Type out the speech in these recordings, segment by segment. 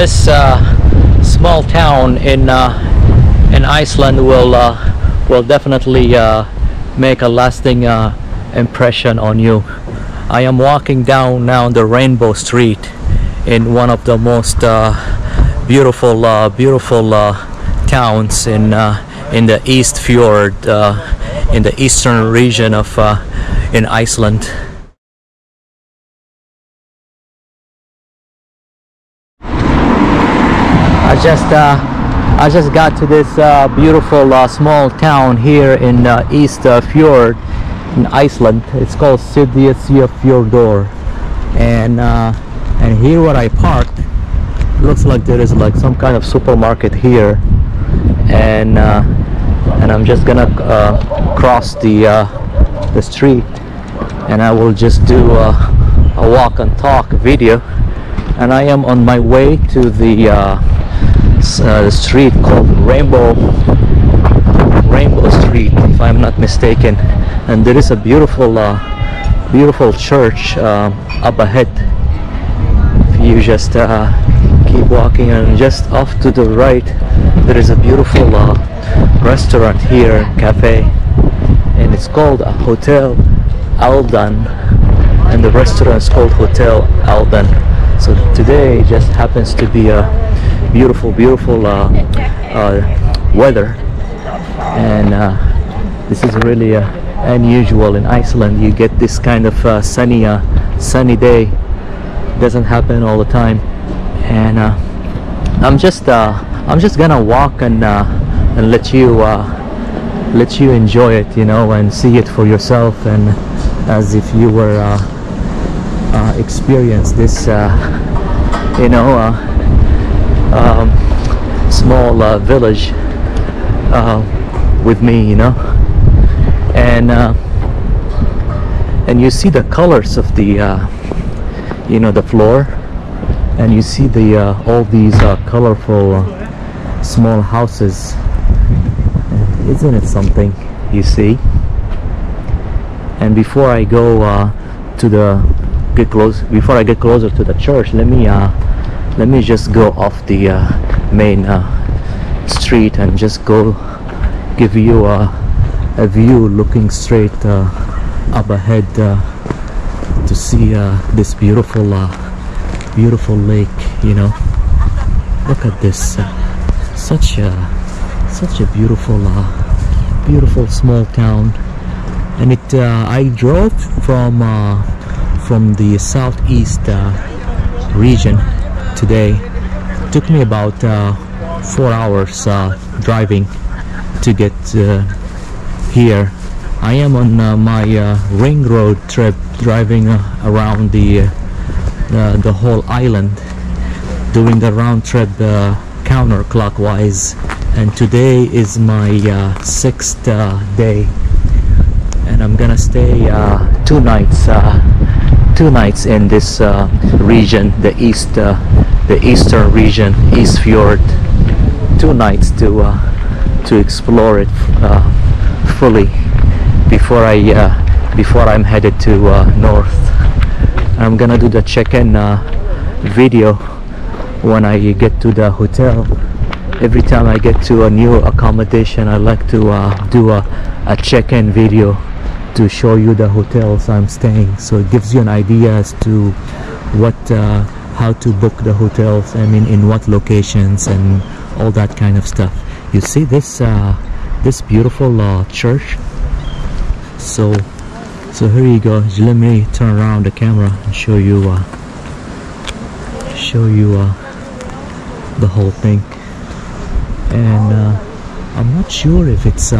this small town in Iceland will definitely make a lasting impression on you. I am walking down now the Rainbow Street in one of the most beautiful towns in the East Fjord, in the eastern region of in Iceland. I just got to this beautiful small town here in East Fjord in Iceland. It's called Seyðisfjörður, and here where I parked, looks like there is like some kind of supermarket here, and I'm just gonna cross the street, and I will just do a walk and talk video. And I am on my way to the street called Rainbow Street, if I'm not mistaken. And there is a beautiful beautiful church up ahead. If you just keep walking, and just off to the right there is a beautiful restaurant here, cafe, and it's called Hotel Aldan, and the restaurant is called Hotel Aldan. So today just happens to be a beautiful weather, and this is really unusual in Iceland. You get this kind of sunny day. Doesn't happen all the time. And I'm just gonna walk and let you enjoy it, you know, and see it for yourself, and as if you were experience this you know small village with me, you know. And you see the colors of the you know, the floor, and you see the all these colorful small houses. Isn't it something, you see? And before I go before I get closer to the church, let me just go off the main street and just go give you a view looking straight up ahead to see this beautiful lake, you know. Look at this, such a beautiful small town. And it I drove from the southeast region today. It took me about 4 hours driving to get here. I am on my ring road trip, driving around the whole island, doing the round trip counterclockwise. And today is my 6th day, and I'm gonna stay 2 nights. 2 nights in this region, the eastern region, East Fjord. 2 nights to explore it fully before I'm headed to north. I'm gonna do the check-in video when I get to the hotel. Every time I get to a new accommodation, I like to do a check-in video to show you the hotels I'm staying, so it gives you an idea as to how to book the hotels, I mean in what locations and all that kind of stuff. You see this this beautiful church. So here you go. Let me turn around the camera and show you the whole thing. And I'm not sure if it's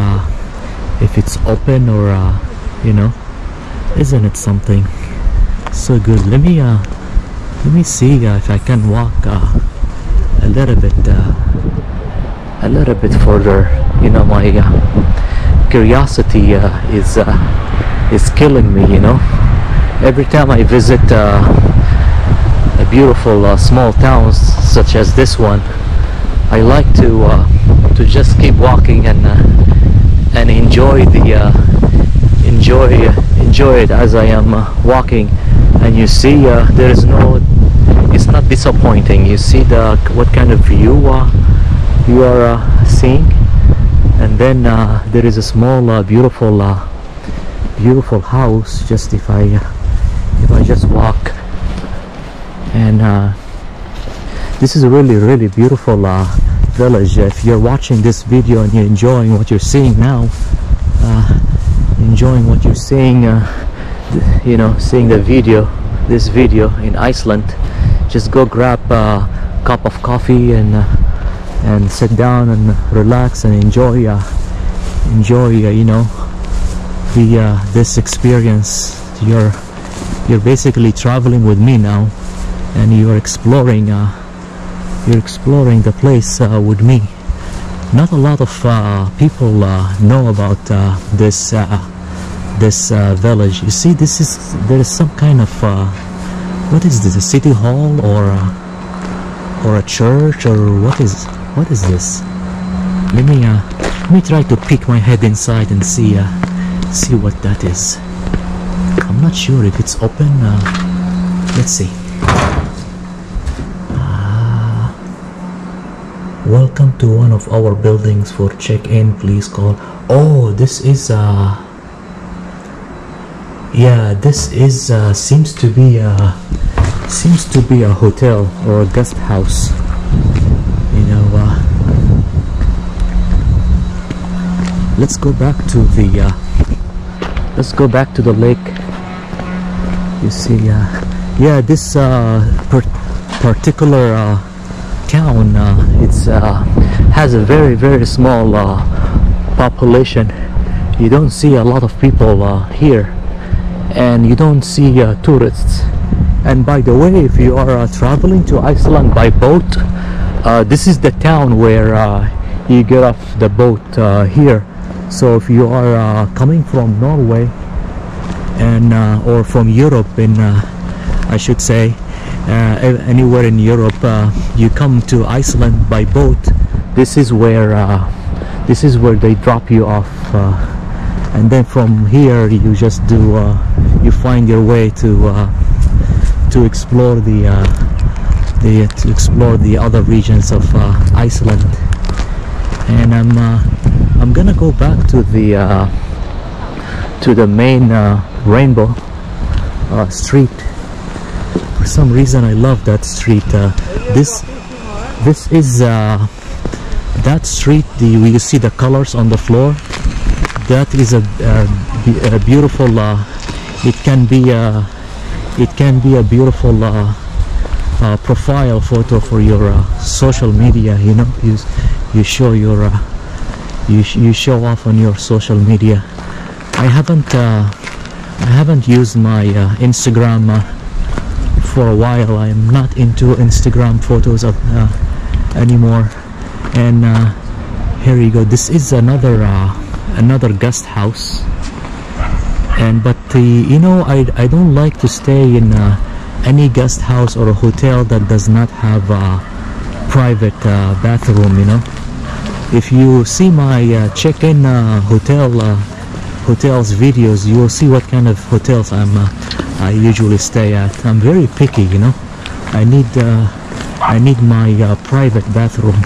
open or you know, isn't it something so good? Let me see if I can walk a little bit further. You know, my curiosity is killing me, you know. Every time I visit a beautiful small towns such as this one, I like to just keep walking and enjoy the enjoy it as I am walking. And you see there is no it's not disappointing. You see the what kind of view you are seeing, and then there is a small beautiful beautiful house. Just if I just walk, and this is a really beautiful village. If you're watching this video and you're enjoying what you're seeing now, enjoying what you're seeing, you know, seeing the video, this video in Iceland, just go grab a cup of coffee and sit down and relax and enjoy you know, the this experience. You're basically traveling with me now, and you're exploring the place with me. Not a lot of people know about this this village. You see, this is, there is some kind of what is this, a city hall or a church, or what is this? Let me try to peek my head inside and see see what that is. I'm not sure if it's open. Let's see. Welcome to one of our buildings. For check-in, please call. Oh, this is yeah, this is seems to be a hotel or a guest house, you know. Let's go back to the lake. You see, yeah, this particular town, it's has a very small population. You don't see a lot of people here, and you don't see tourists. And by the way, if you are traveling to Iceland by boat, this is the town where you get off the boat here. So if you are coming from Norway and or from Europe, in I should say, anywhere in Europe, you come to Iceland by boat, this is where they drop you off, and then from here you just do you find your way to explore the to explore the other regions of Iceland. And I'm gonna go back to the main Rainbow Street. For some reason, I love that street. This is that street. You see the colors on the floor. That is a beautiful. It can be a beautiful profile photo for your social media. You know, you show your you show off on your social media. I haven't used my Instagram for a while. I am not into Instagram photos of anymore. And here you go. This is another another guest house. And but the, you know, I don't like to stay in any guest house or a hotel that does not have a private bathroom, you know. If you see my check-in hotels videos, you will see what kind of hotels I usually stay at. I'm very picky, you know. I need my private bathroom.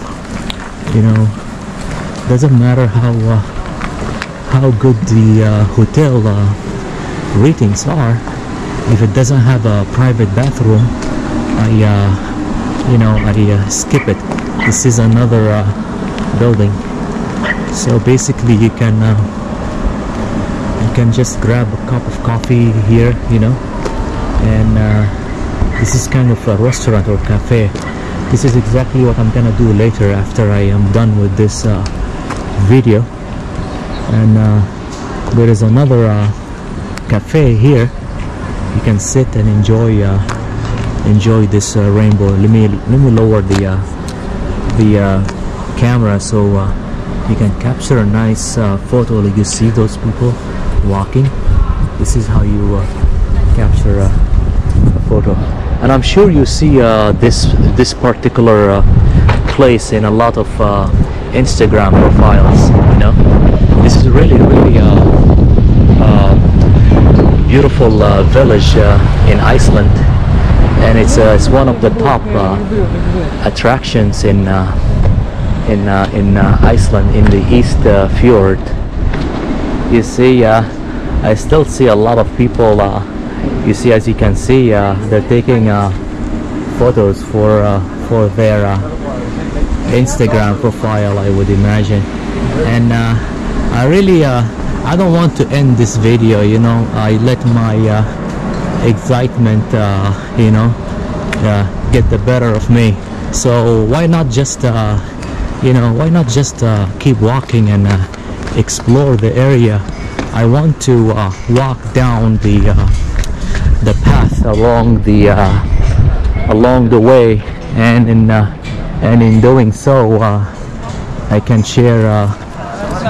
You know, doesn't matter how good the hotel ratings are. If it doesn't have a private bathroom, you know, I skip it. This is another building. So basically you can just grab a cup of coffee here, you know. And this is kind of a restaurant or cafe. This is exactly what I'm gonna do later after I am done with this video. And there is another cafe here. You can sit and enjoy enjoy this rainbow. Let me lower the camera so you can capture a nice photo. Like, you see those people walking. This is how you capture a photo. And I'm sure you see this particular place in a lot of Instagram profiles, you know. This is really beautiful village in Iceland. and it's one of the top attractions in Iceland, in the East Fjord. You see, I still see a lot of people. You see, as you can see, they're taking photos for their Instagram profile, I would imagine. And I really I don't want to end this video, you know. I let my excitement you know, get the better of me. So why not just you know, why not just keep walking and explore the area. I want to walk down the path along the way, and in doing so I can share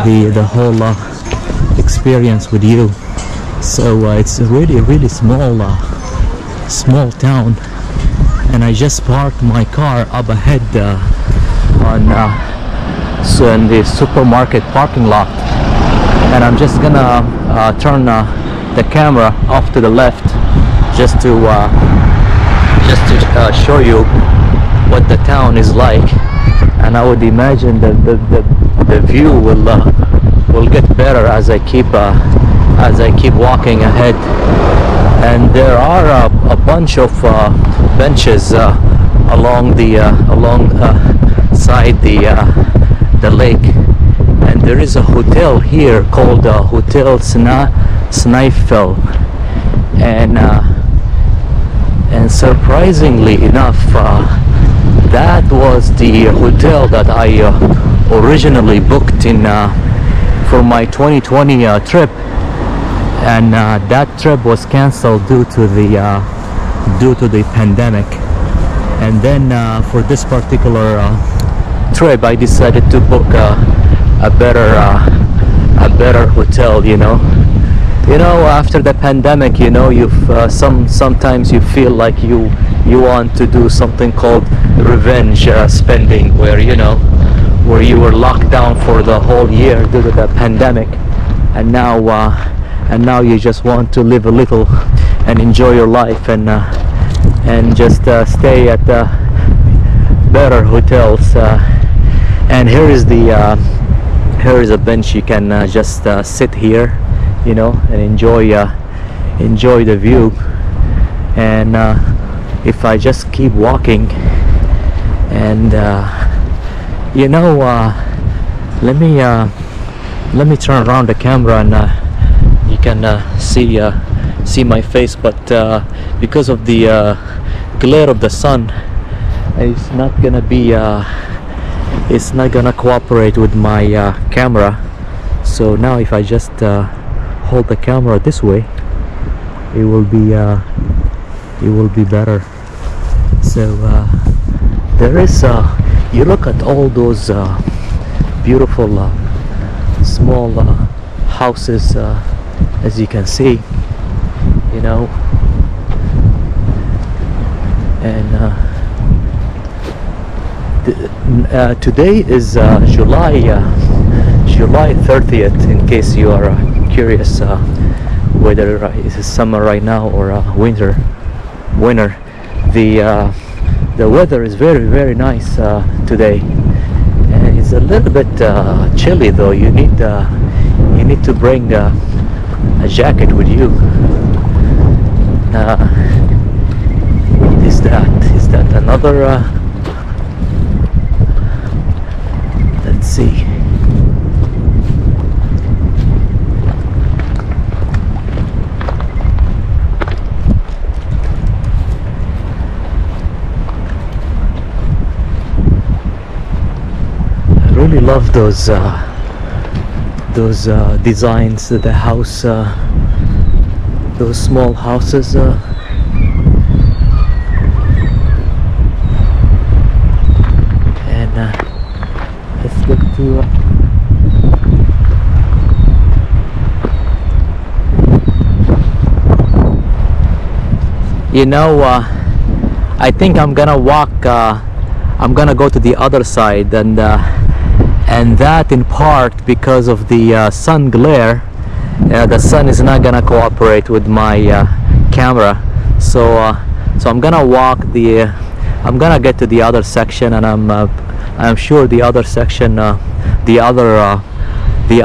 the whole experience with you. So it's a really small small town, and I just parked my car up ahead in the supermarket parking lot, and I'm just gonna turn the camera off to the left just to show you what the town is like. And I would imagine that the view will get better as I keep walking ahead. And there are a bunch of benches along the lake, and there is a hotel here called Hotel Snæfell, and surprisingly enough, that was the hotel that I originally booked in for my 2020 trip, and that trip was cancelled due to the pandemic. And then for this particular trip, I decided to book a better hotel. You know, after the pandemic, you know, you've sometimes you feel like you want to do something called revenge spending, where you know, where you were locked down for the whole year due to the pandemic, and now you just want to live a little and enjoy your life, and just stay at better hotels. And here is the here is a bench. You can just sit here, you know, and enjoy the view. And if I just keep walking, and you know, let me turn around the camera, and you can see my face, but because of the glare of the sun, it's not gonna cooperate with my camera. So now if I just hold the camera this way, it will be better. So there is you look at all those beautiful small houses, as you can see, you know, and today is July 30th, in case you are curious whether it's summer right now or winter. The weather is very nice today, and it's a little bit chilly though. You need to bring a jacket with you. Is that another let's see. I really love those designs, the house, those small houses. And let's look to you know, I think I'm gonna walk. I'm gonna go to the other side, and and that in part because of the sun glare. The sun is not gonna cooperate with my camera, so So I'm gonna walk the I'm gonna get to the other section, and I'm sure the other section the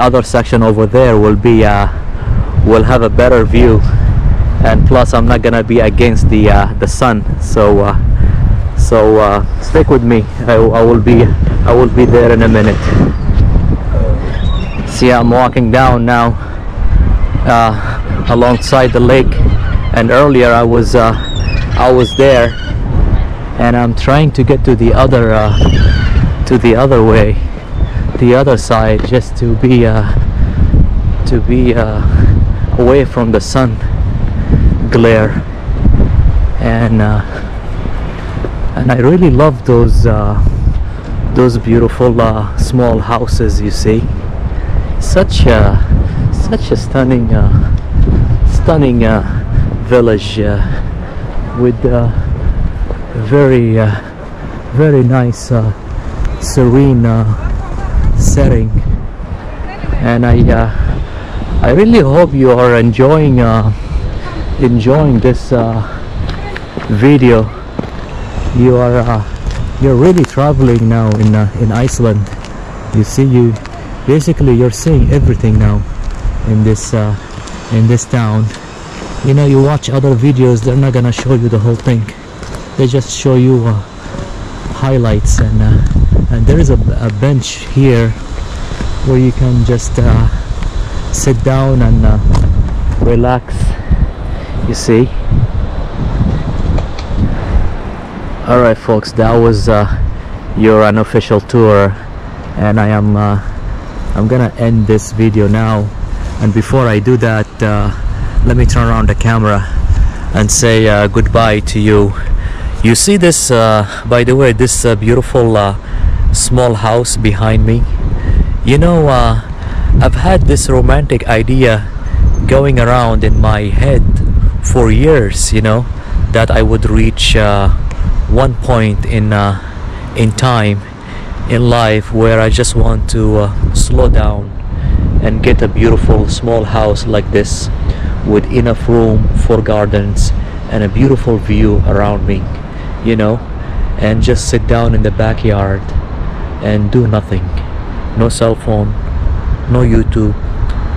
other section over there will be will have a better view, and plus I'm not gonna be against the sun, so stick with me. I will be there in a minute. See, I'm walking down now alongside the lake, and earlier I was there, and I'm trying to get to the other way, the other side, just to be away from the sun glare. And I really love those beautiful small houses you see. Such a stunning stunning village with very nice serene setting. And I really hope you are enjoying this video. You're really traveling now in Iceland. You see, you basically you're seeing everything now in this town. You know, you watch other videos, they're not gonna show you the whole thing. They just show you highlights. And and there is a bench here where you can just sit down and relax, you see. Alright folks, that was your unofficial tour, and I'm gonna end this video now. And before I do that, let me turn around the camera and say goodbye to you. You see this, by the way, this beautiful small house behind me. You know, I've had this romantic idea going around in my head for years, you know, that I would reach one point in time in life where I just want to slow down and get a beautiful small house like this with enough room for gardens and a beautiful view around me, you know, and just sit down in the backyard and do nothing. No cell phone, no YouTube,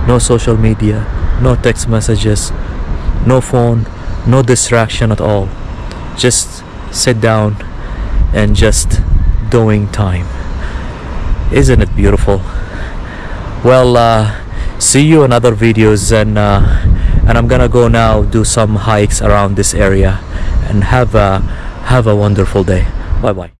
no social media, no text messages, no phone, no distraction at all. Just sit down and just doing time. Isn't it beautiful? Well, see you in other videos. And I'm gonna go now do some hikes around this area, and have a wonderful day. Bye bye.